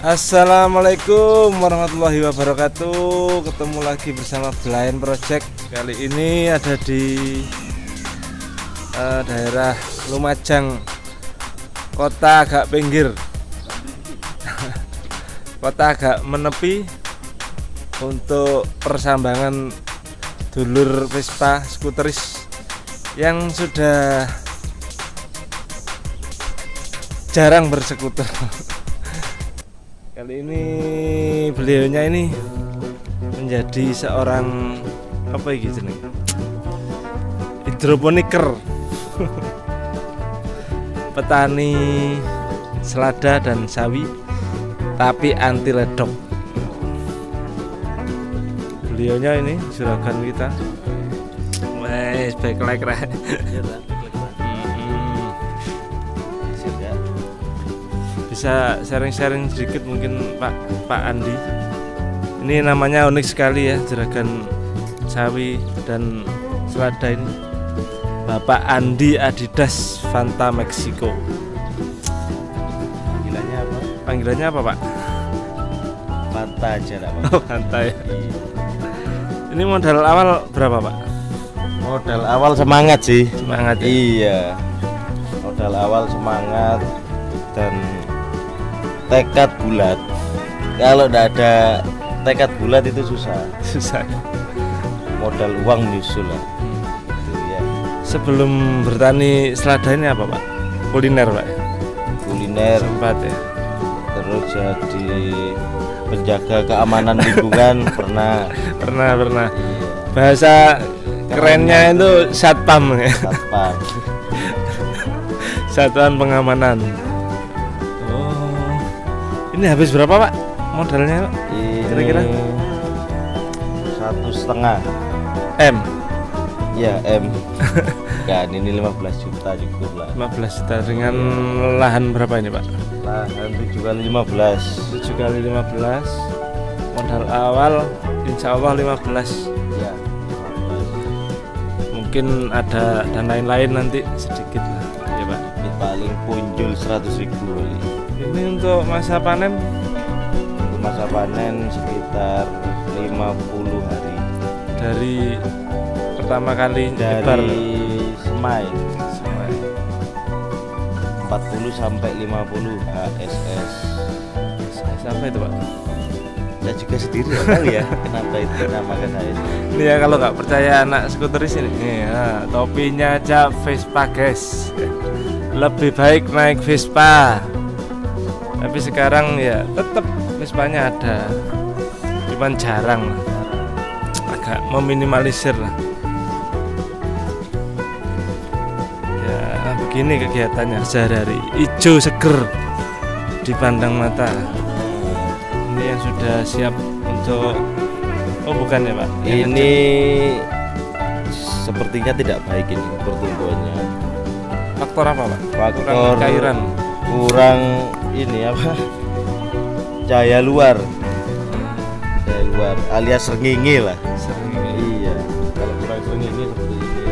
Assalamualaikum warahmatullahi wabarakatuh. Ketemu lagi bersama Blaen Project. Kali ini ada di daerah Lumajang, kota agak pinggir, kota agak menepi, untuk persambangan dulur Vespa skuteris yang sudah jarang bersekuter. Kali ini beliaunya ini menjadi seorang apa gitu nih, hidroponiker, petani selada dan sawi, tapi anti ledok. Beliaunya ini juragan kita. Wes baik-baik lah. Bisa sharing-sharing sedikit mungkin Pak Andi. Ini namanya unik sekali ya, juragan sawi dan selada ini, Bapak Andi Adidas Fanta Meksiko. Panggilannya apa? Panggilannya apa, Pak? Fanta aja lah, Pak. Oh, Fanta ya. Ini modal awal berapa, Pak? Modal awal semangat sih. Semangat ya? Iya. Modal awal semangat dan tekad bulat. Kalau tidak ada tekad bulat itu susah. Modal uang nyusul lah. Ya. Sebelum bertani selada ini apa, Pak? Kuliner, Pak. Kuliner. Sempat ya. Terus jadi penjaga keamanan lingkungan pernah. Bahasa kerennya itu satpam ya. Satpam. Satuan pengamanan. Ini habis berapa, Pak? Modalnya, Pak? Kira-kira 1,5 M. Ya M. Kan ini 15 juta cukup lah. 15 juta dengan lahan berapa ini, Pak? Lahan 7x15. 7x15. Modal awal insya Allah 15. Ya. 15. Mungkin ada dan lain-lain nanti sedikit lah, ya Pak. Ini paling punjul 100.000. Ini untuk masa panen? Untuk masa panen sekitar 50 hari dari pertama kali nyebar semai. 40 sampai 50 HSS. Apa itu, Pak? Saya juga sendiri kali ya. Kenapa itu namakan HSS? Ini ya kalau nggak percaya anak skuteris ini. Ya, topinya aja Vespa, guys. Lebih baik naik Vespa. Tapi sekarang ya tetap Vespanya ada, cuman jarang lah, agak meminimalisir lah. Ya begini kegiatannya sehari-hari, hijau seger dipandang mata. Ini yang sudah siap untuk, oh bukan ya, Pak? Ini sepertinya tidak baik ini pertumbuhannya. Faktor apa, Pak? Faktor kurang cairan. Kurang ini apa, cahaya luar alias serngingi lah. Iya, kalau kurang serngingi seperti ini.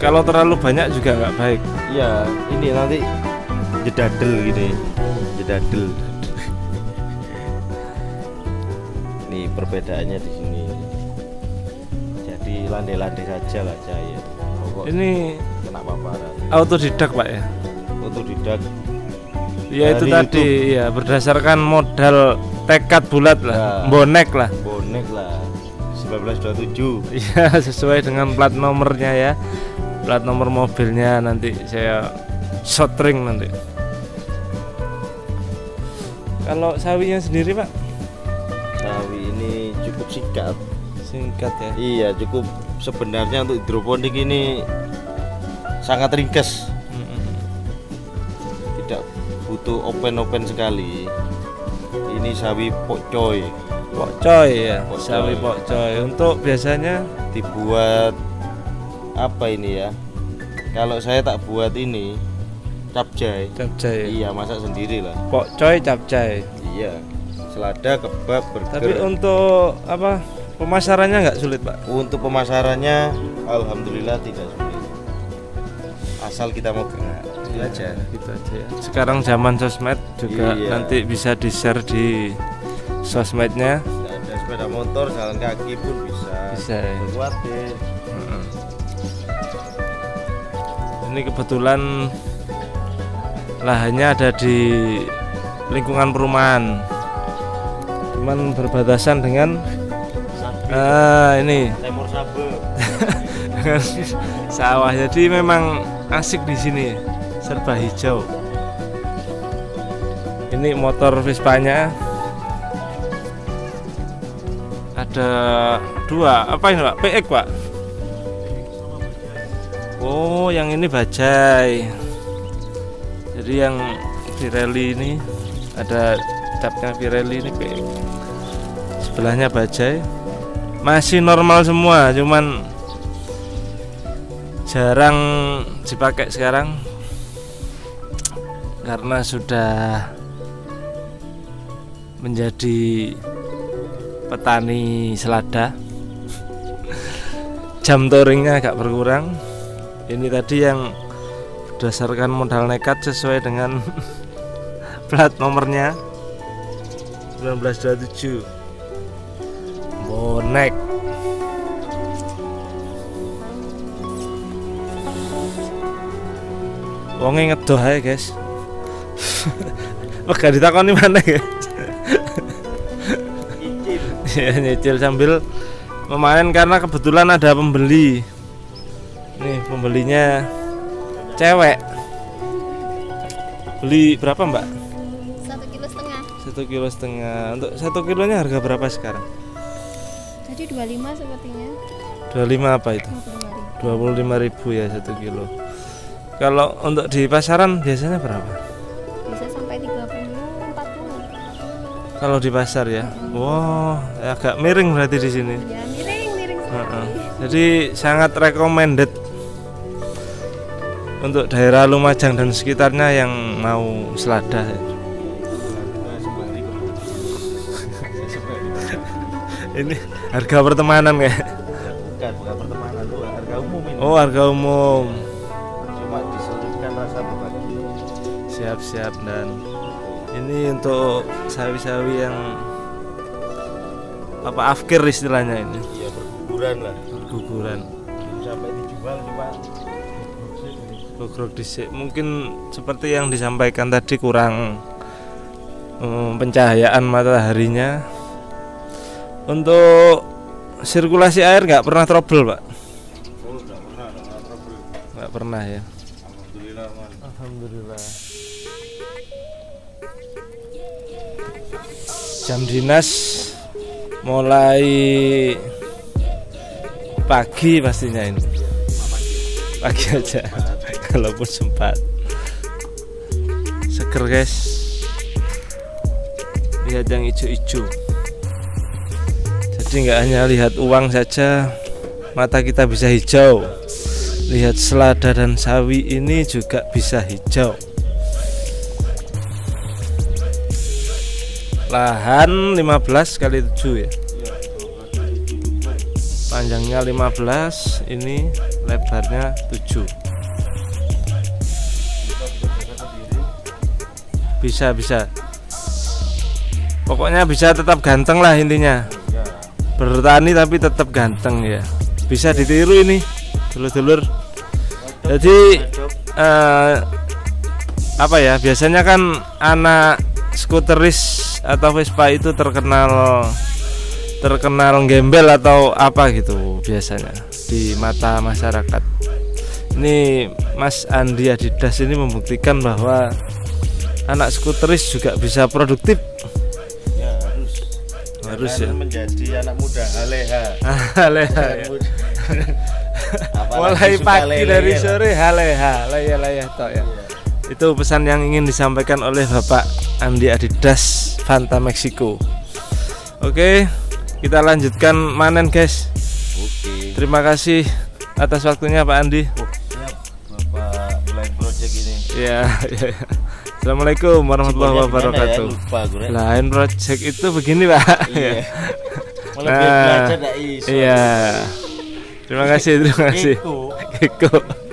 Kalau terlalu banyak juga nggak baik. Iya, ini nanti jedadel gini, jedadel. Ini perbedaannya di sini. Jadi landai-landai saja lah cahaya. Pokok ini kena paparan. Autodidak, Pak ya? Autodidak. Ya itu tadi ya, berdasarkan modal tekad bulat lah, ya, bonek lah 1927. Iya, sesuai dengan plat nomornya ya, plat nomor mobilnya nanti saya short ring nanti. Kalau sawinya sendiri, Pak? Sawi ini cukup singkat ya. Iya, cukup. Sebenarnya untuk hidroponik ini sangat ringkas. Tidak butuh open sekali. Ini sawi pokcoy ya, sawi pokcoy. Untuk biasanya dibuat apa ini ya? Kalau saya tak buat ini capcai. Iya, masak sendiri lah. Pokcoy capcai. Iya, selada, kebab, burger. Tapi untuk apa pemasarannya nggak sulit, Pak? Untuk pemasarannya alhamdulillah tidak sulit, asal kita mau gerak. gitu aja. Gitu aja ya. Sekarang zaman sosmed juga iya. Nanti bisa di-share di sosmednya. Ada sepeda motor, jalan kaki pun bisa. Bisa. Buat ya. Ini kebetulan lahannya ada di lingkungan perumahan, cuman berbatasan dengan ini Timur Sabe dengan sawah, jadi memang asik di sini, serba hijau. Ini motor Vespanya ada dua, apa ini Pak? PX Pak? Oh, yang ini bajai. Jadi yang Virelli ini ada capnya Virelli ini, sebelahnya bajai. Masih normal semua, cuman jarang dipakai sekarang karena sudah menjadi petani selada. Jam touringnya agak berkurang. Ini tadi yang berdasarkan modal nekat sesuai dengan plat nomornya 1927 bonek. Wonge ngedoh ae, guys. Wah, ditakoni maneh, guys. Nyicil. Ya, nyicil sambil memanen karena kebetulan ada pembeli. Nih, pembelinya cewek. Beli berapa, Mbak? 1,5 kilo. 1,5 kilo. Untuk 1 kilonya harga berapa sekarang? Jadi 25 sepertinya. 25 apa itu? 25.000 ya 1 kilo. Kalau untuk di pasaran biasanya berapa? Bisa sampai 30, 40. Kalau di pasar ya. Wow, agak miring berarti di sini. Ya, miring. Jadi sangat recommended untuk daerah Lumajang dan sekitarnya yang mau selada. Ini harga pertemanan ya? Bukan pertemanan, harga umum ini. Oh, harga umum. Cuma diselipkan rasa berbagi. Siap-siap. Dan ini untuk sawi-sawi yang apa, afkir istilahnya ini. Iya, berguguran lah. Berguguran. Sampai dijual cuma gogrok dhisik. Mungkin seperti yang disampaikan tadi kurang pencahayaan mataharinya. Untuk sirkulasi air nggak pernah trouble, Pak? Oh, nggak pernah trouble. Nggak pernah ya. Alhamdulillah, Man. Alhamdulillah. Jam dinas mulai pagi pastinya ini. Pagi aja. Kalaupun sempat. Seger, guys. Lihat yang hijau-hijau. Jadi nggak hanya lihat uang saja, mata kita bisa hijau. Lihat selada dan sawi ini juga bisa hijau. Lahan 15 kali 7 ya. Panjangnya 15, ini lebarnya 7. Bisa pokoknya bisa, tetap ganteng lah intinya. Bertani tapi tetap ganteng ya, bisa ditiru ini dulur-dulur. Jadi apa ya, biasanya kan anak skuteris atau Vespa itu terkenal gembel atau apa gitu biasanya di mata masyarakat. Ini Mas Andi Adidas ini membuktikan bahwa anak skuteris juga bisa produktif. Ya, harus ya. Menjadi anak muda haleha. Haleha. Ya. Mulai pagi dari sore haleha, layah-layah tok ya. Itu pesan yang ingin disampaikan oleh Bapak Andi Adidas Fanta Meksiko. Oke, kita lanjutkan manen, guys. Oke. Terima kasih atas waktunya Pak Andi. Oh, siap. Bapak Blaen Project ini. Iya. Assalamualaikum warahmatullahi wabarakatuh. Ya, Blaen Project itu begini, Pak. Iya. Nah, iya. Terima kasih. Eko.